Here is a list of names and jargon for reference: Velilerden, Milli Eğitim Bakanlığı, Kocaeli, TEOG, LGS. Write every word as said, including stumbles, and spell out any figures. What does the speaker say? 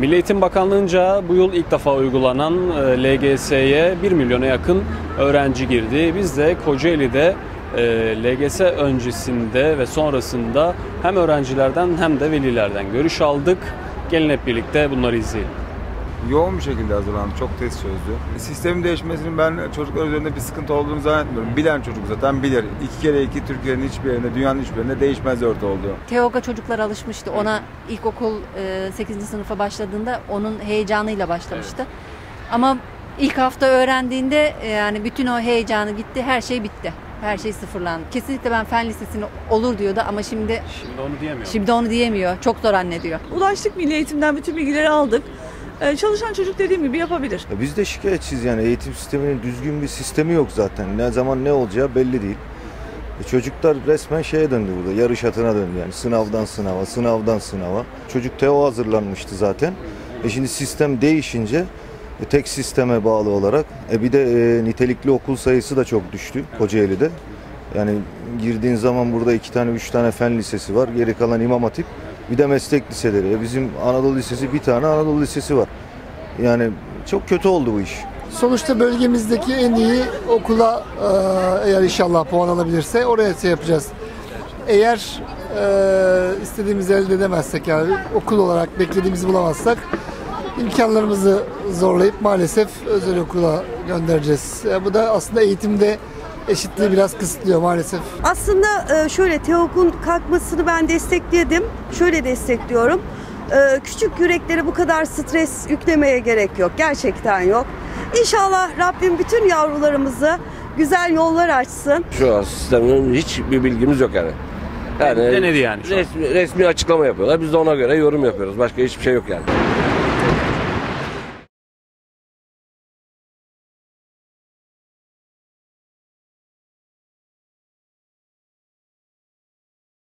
Milli Eğitim Bakanlığı'nca bu yıl ilk defa uygulanan L G S'ye bir milyona yakın öğrenci girdi. Biz de Kocaeli'de L G S öncesinde ve sonrasında hem öğrencilerden hem de velilerden görüş aldık. Gelin hep birlikte bunları izleyelim. Yoğun bir şekilde hazırlandım. Çok test çözdü. Sistemin değişmesinin ben çocuklar üzerinde bir sıkıntı olduğunu zannetmiyorum. Bilen çocuk zaten bilir. İki kere iki Türkiye'nin hiçbir yerinde, dünyanın hiçbir yerinde değişmez örtü olduğu. TEOG'a çocuklar alışmıştı. Ona evet. İlkokul sekizinci sınıfa başladığında onun heyecanıyla başlamıştı. Evet. Ama ilk hafta öğrendiğinde yani bütün o heyecanı gitti. Her şey bitti. Her şey sıfırlandı. Kesinlikle ben fen lisesini olur diyordu ama şimdi şimdi onu diyemiyor. Şimdi onu diyemiyor. Çok zor anlediyor. Ulaştık, Milli Eğitim'den bütün bilgileri aldık. Ee, çalışan çocuk dediğim gibi yapabilir. Ya biz de şikayetçiyiz yani, eğitim sisteminin düzgün bir sistemi yok zaten. Ne zaman ne olacağı belli değil. E, çocuklar resmen şeye döndü burada. Yarış atına döndü yani. Sınavdan sınava, sınavdan sınava. Çocuk TEOG hazırlanmıştı zaten. E şimdi sistem değişince tek sisteme bağlı olarak e bir de e, nitelikli okul sayısı da çok düştü Kocaeli'de. Yani girdiğin zaman burada iki tane üç tane fen lisesi var, geri kalan İmam Hatip, bir de meslek liseleri. E bizim Anadolu Lisesi, bir tane Anadolu Lisesi var. Yani çok kötü oldu bu iş. Sonuçta bölgemizdeki en iyi okula e, eğer inşallah puan alabilirse oraya şey yapacağız. Eğer e, istediğimizi elde edemezsek, yani okul olarak beklediğimizi bulamazsak İmkanlarımızı zorlayıp maalesef özel okula göndereceğiz. Bu da aslında eğitimde eşitliği biraz kısıtlıyor maalesef. Aslında şöyle, TEOG'un kalkmasını ben destekledim. Şöyle destekliyorum. Küçük yüreklere bu kadar stres yüklemeye gerek yok. Gerçekten yok. İnşallah Rabbim bütün yavrularımızı güzel yollar açsın. Şu an sistemden hiçbir bilgimiz yok yani. Yani denedi yani. Resmi, resmi açıklama yapıyorlar. Biz de ona göre yorum yapıyoruz. Başka hiçbir şey yok yani.